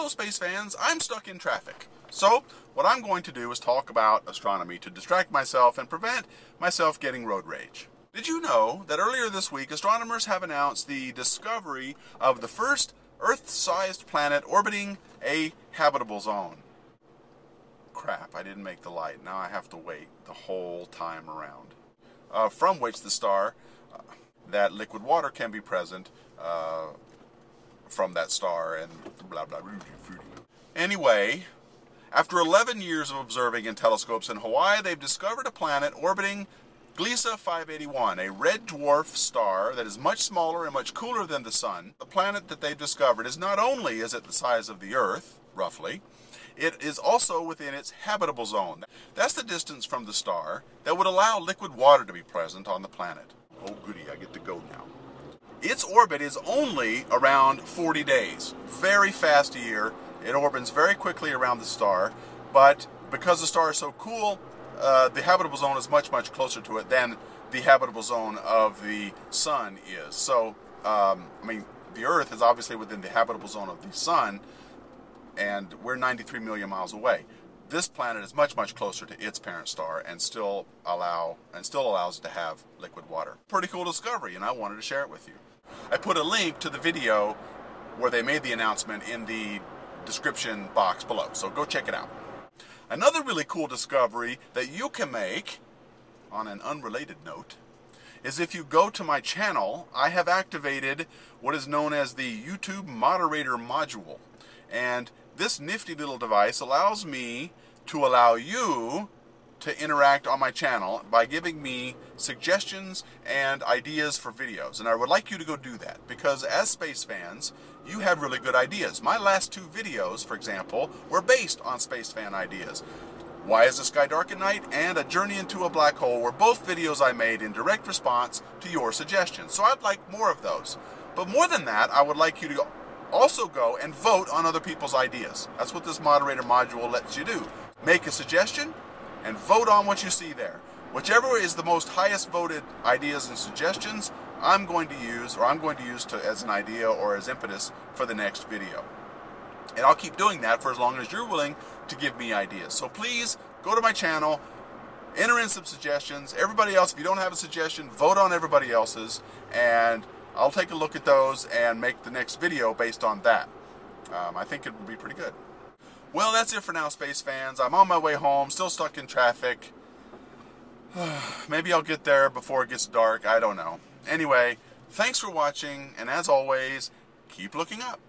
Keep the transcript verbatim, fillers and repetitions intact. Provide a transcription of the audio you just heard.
Hello space fans, I'm stuck in traffic. So what I'm going to do is talk about astronomy to distract myself and prevent myself getting road rage. Did you know that earlier this week astronomers have announced the discovery of the first Earth-sized planet orbiting a habitable zone? Crap, I didn't make the light. Now I have to wait the whole time around. Uh, from which the star, uh, that liquid water can be present uh, from that star and blah, blah, blah, blah. Anyway, after eleven years of observing in telescopes in Hawaii, they've discovered a planet orbiting Gliese five eighty-one, a red dwarf star that is much smaller and much cooler than the Sun. The planet that they've discovered is not only is it the size of the Earth, roughly, it is also within its habitable zone. That's the distance from the star that would allow liquid water to be present on the planet. Oh goody, I get to go now. Its orbit is only around forty days. Very fast a year. It orbits very quickly around the star, but because the star is so cool, uh, the habitable zone is much, much closer to it than the habitable zone of the Sun is. So, um, I mean, the Earth is obviously within the habitable zone of the Sun, and we're ninety-three million miles away. This planet is much, much closer to its parent star and still allow and still allows it to have liquid water. Pretty cool discovery, and I wanted to share it with you. I put a link to the video where they made the announcement in the description box below, so go check it out. Another really cool discovery that you can make, on an unrelated note, is if you go to my channel, I have activated what is known as the YouTube moderator module. And this nifty little device allows me to allow you to interact on my channel by giving me suggestions and ideas for videos. And I would like you to go do that, because as space fans, you have really good ideas. My last two videos, for example, were based on space fan ideas. Why Is the Sky Dark at Night and A Journey into a Black Hole were both videos I made in direct response to your suggestions. So I'd like more of those. But more than that, I would like you to go also go and vote on other people's ideas. That's what this moderator module lets you do. Make a suggestion and vote on what you see there. Whichever is the most highest voted ideas and suggestions, I'm going to use, or I'm going to use to, as an idea or as impetus for the next video. And I'll keep doing that for as long as you're willing to give me ideas. So please go to my channel, enter in some suggestions. Everybody else, if you don't have a suggestion, vote on everybody else's, and I'll take a look at those and make the next video based on that. Um, I think it would be pretty good. Well, that's it for now, space fans. I'm on my way home, still stuck in traffic. Maybe I'll get there before it gets dark. I don't know. Anyway, thanks for watching, and as always, keep looking up.